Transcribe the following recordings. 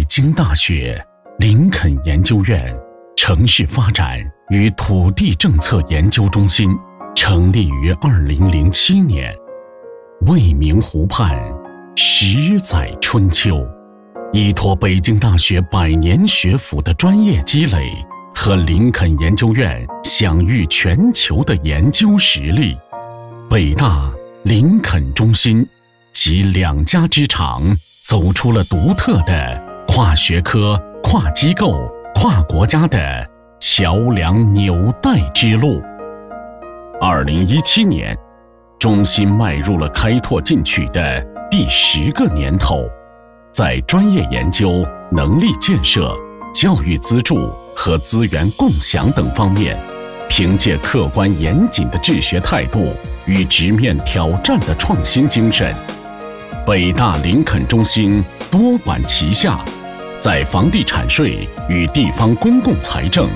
北京大学林肯研究院城市发展与土地政策研究中心成立于2007年，为名湖畔，实载春秋。依托北京大学100年学府的专业积累和林肯研究院享誉全球的研究实力，北大林肯中心及两家之长走出了独特的跨学科、跨机构、跨国家的桥梁纽带之路。2017年，中心迈入了开拓进取的第10个年头，在专业研究、能力建设、教育资助和资源共享等方面，凭借客观严谨的治学态度与直面挑战的创新精神，北大林肯中心多管齐下，在房地产税与地方公共财政、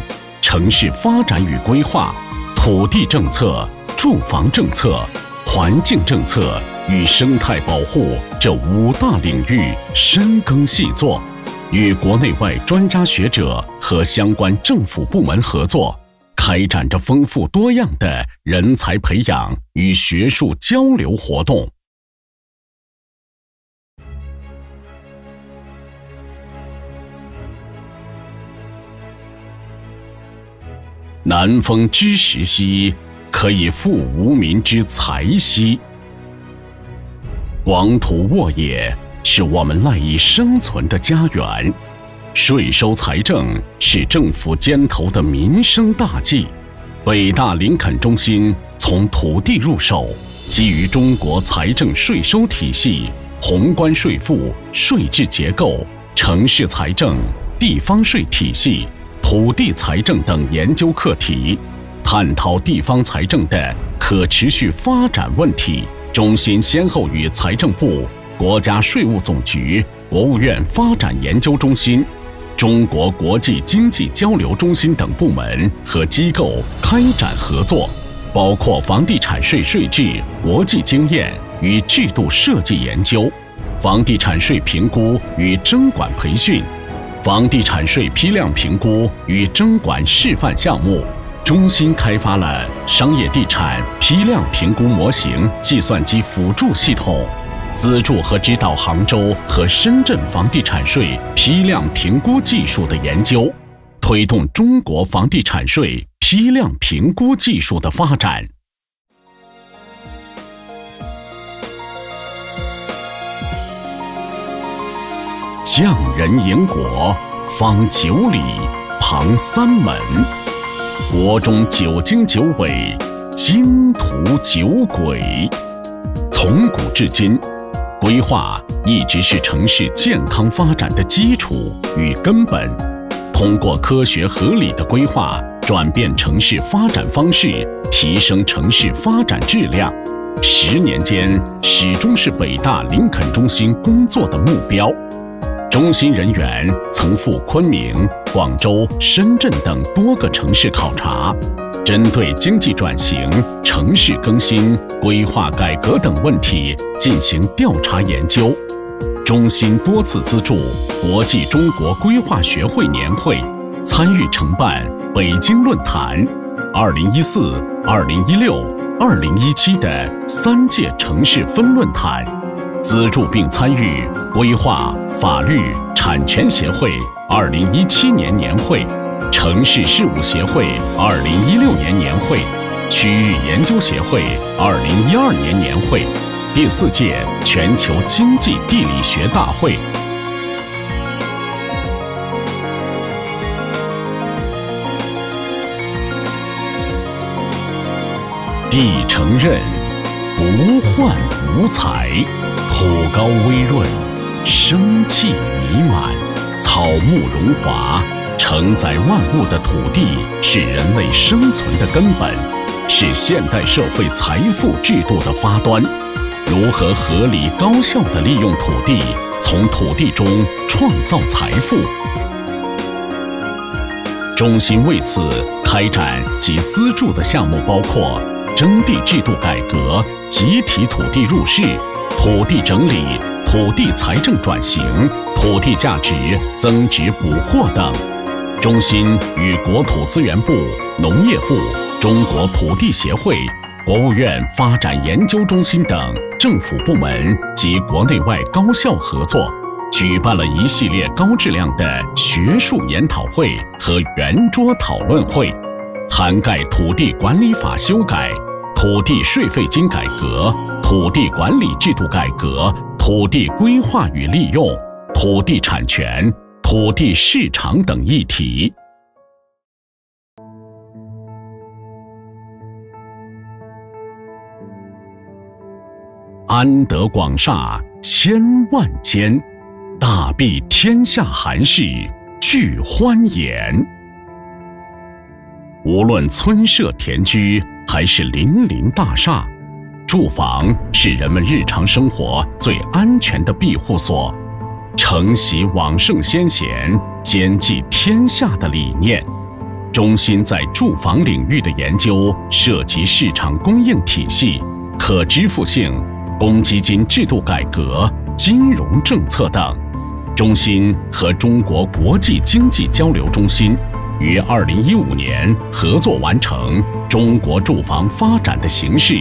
城市发展与规划、土地政策、住房政策、环境政策与生态保护这5大领域深耕细作，与国内外专家学者和相关政府部门合作，开展着丰富多样的人才培养与学术交流活动。南风之时兮，可以富无民之财兮。广土沃野是我们赖以生存的家园，税收财政是政府肩头的民生大计。北大林肯中心从土地入手，基于中国财政税收体系、宏观税负、税制结构、城市财政、地方税体系、土地财政等研究课题，探讨地方财政的可持续发展问题。中心先后与财政部、国家税务总局、国务院发展研究中心、中国国际经济交流中心等部门和机构开展合作，包括房地产税税制、国际经验与制度设计研究、房地产税评估与征管培训、房地产税批量评估与征管示范项目。中心开发了商业地产批量评估模型计算机辅助系统，资助和指导杭州和深圳房地产税批量评估技术的研究，推动中国房地产税批量评估技术的发展。匠人营国，方九里，旁三门，国中九经九纬，金图九轨。从古至今，规划一直是城市健康发展的基础与根本。通过科学合理的规划，转变城市发展方式，提升城市发展质量，10年间始终是北大林肯中心工作的目标。中心人员曾赴昆明、广州、深圳等多个城市考察，针对经济转型、城市更新、规划改革等问题进行调查研究。中心多次资助国际中国规划学会年会，参与承办北京论坛、2014、2016、2017的3届城市分论坛，资助并参与规划、法律、产权协会2017年年会、城市事务协会2016年年会、区域研究协会2012年年会、第4届全球经济地理学大会。地承认，不患无才，土高微润，生气弥漫，草木荣华。承载万物的土地是人类生存的根本，是现代社会财富制度的发端。如何合理高效地利用土地，从土地中创造财富？中心为此开展及资助的项目包括征地制度改革、集体土地入市、土地整理、土地财政转型、土地价值增值补货等。中心与国土资源部、农业部、中国土地协会、国务院发展研究中心等政府部门及国内外高校合作，举办了一系列高质量的学术研讨会和圆桌讨论会，涵盖土地管理法修改、土地税费金改革、土地管理制度改革、土地规划与利用、土地产权、土地市场等议题。安得广厦千万间，大庇天下寒士俱欢颜。无论村舍田居还是林林大厦，住房是人们日常生活最安全的庇护所，承袭往圣先贤、兼济天下的理念。中心在住房领域的研究涉及市场供应体系、可支付性、公积金制度改革、金融政策等。中心和中国国际经济交流中心于2015年合作完成《中国住房发展的形势、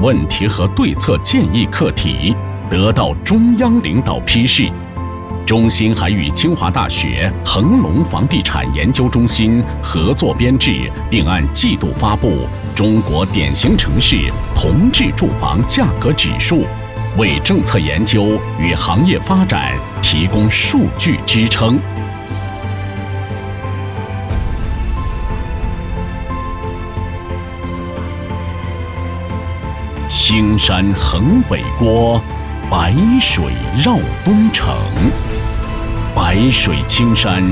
问题和对策建议》课题，得到中央领导批示。中心还与清华大学恒隆房地产研究中心合作编制，并按季度发布《中国典型城市同质住房价格指数》，为政策研究与行业发展提供数据支撑。青山横北郭，白水绕东城。白水青山，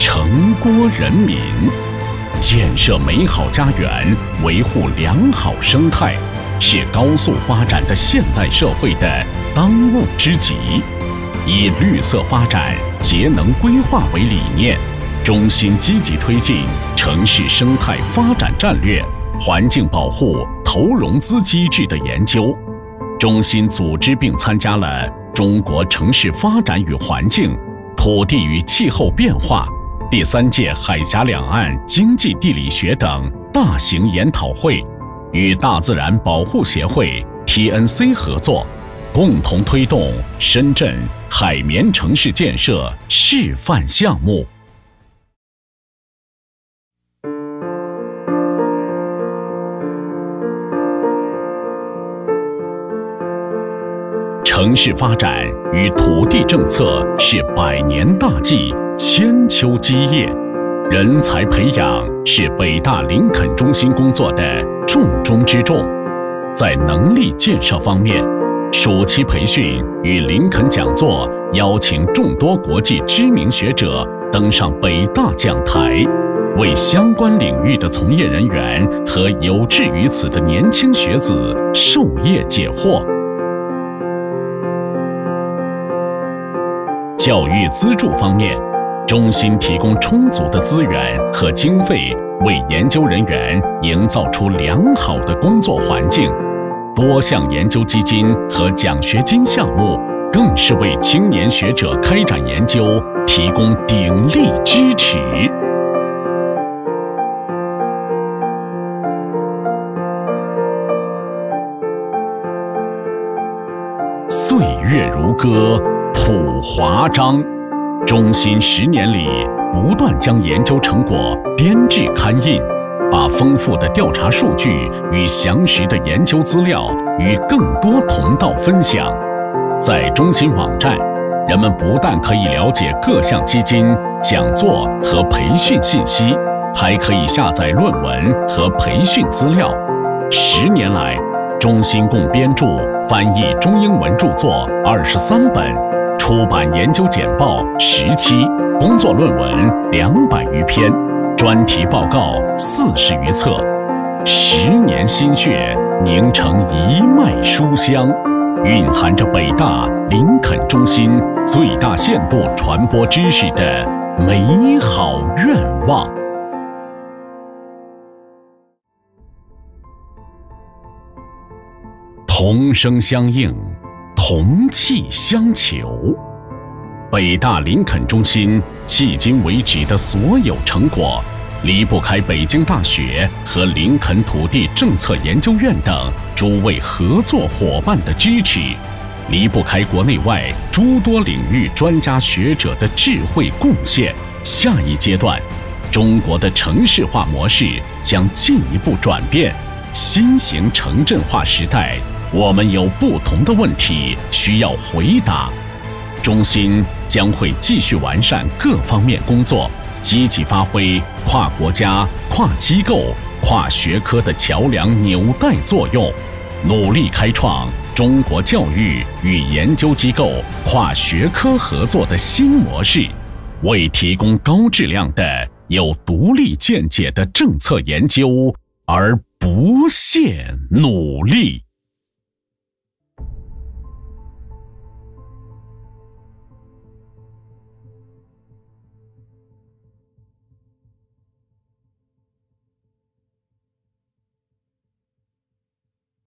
城郭人民，建设美好家园，维护良好生态，是高速发展的现代社会的当务之急。以绿色发展、节能规划为理念，中心积极推进城市生态发展战略、环境保护投融资机制的研究。中心组织并参加了中国城市发展与环境、土地与气候变化、第三届海峡两岸经济地理学等大型研讨会，与大自然保护协会 TNC 合作，共同推动深圳海绵城市建设示范项目。城市发展与土地政策是百年大计、千秋基业，人才培养是北大林肯中心工作的重中之重。在能力建设方面，暑期培训与林肯讲座邀请众多国际知名学者登上北大讲台，为相关领域的从业人员和有志于此的年轻学子授业解惑。教育资助方面，中心提供充足的资源和经费，为研究人员营造出良好的工作环境。多项研究基金和奖学金项目更是为青年学者开展研究提供鼎力支持。岁月如歌，谱华章。中心10年里不断将研究成果编制刊印，把丰富的调查数据与详实的研究资料与更多同道分享。在中心网站，人们不但可以了解各项基金、讲座和培训信息，还可以下载论文和培训资料。10年来，中心共编著、翻译中英文著作23本，出版研究简报17，工作论文200余篇，专题报告40余册。10年心血凝成一脉书香，蕴含着北大林肯中心最大限度传播知识的美好愿望。同声相应，同气相求。北大林肯中心迄今为止的所有成果，离不开北京大学和林肯土地政策研究院等诸位合作伙伴的支持，离不开国内外诸多领域专家学者的智慧贡献。下一阶段，中国的城市化模式将进一步转变，新型城镇化时代，我们有不同的问题需要回答。中心将会继续完善各方面工作，积极发挥跨国家、跨机构、跨学科的桥梁纽带作用，努力开创中国教育与研究机构跨学科合作的新模式，为提供高质量的、有独立见解的政策研究而不懈努力。